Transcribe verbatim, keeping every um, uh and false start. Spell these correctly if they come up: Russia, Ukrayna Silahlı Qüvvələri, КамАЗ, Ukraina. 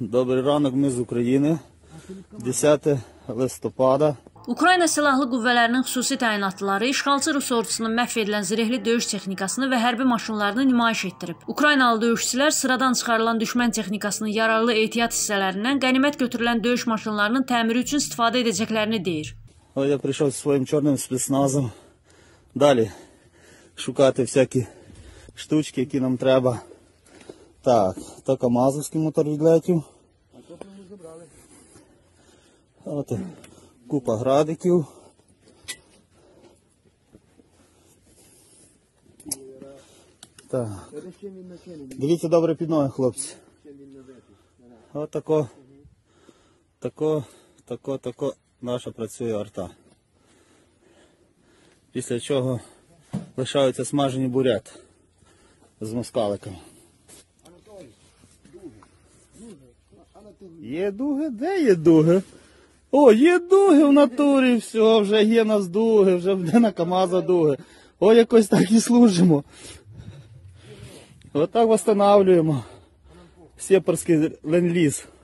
Добрий ранок, ми з України. десятого листопада. Ukrayna Silahlı Qüvvələrinin xüsusi təyinatlıları işğalçı Rus ordusunun məhv edilən zirehli döyüş texnikasını və hərbi maşınlarını nümayiş etdirib. Ukraynalı döyüşçülər sıradan çıxarılan düşmən texnikasının yararlı ehtiyat hissələrindən qənimət götürülən döyüş maşınlarının təmiri üçün istifadə edəcəklərini deyir. Я пришел со своим черным спецназом. Дали шукати всякі штучки, які нам треба. Так, то КамАЗовський мотор відлетів. От купа градиків. Так. Дивіться добре під ноги, хлопці. От тако, тако, тако, тако наша працює арта. Після чого лишаються смажені буряти з москаликами. Є дуги? Де є дуги? О, є дуги в натурі, все, вже є нас дуги, вже буде на КамАЗа дуги. О, якось так і служимо. Отак відновлюємо сєпарський ленд-ліз.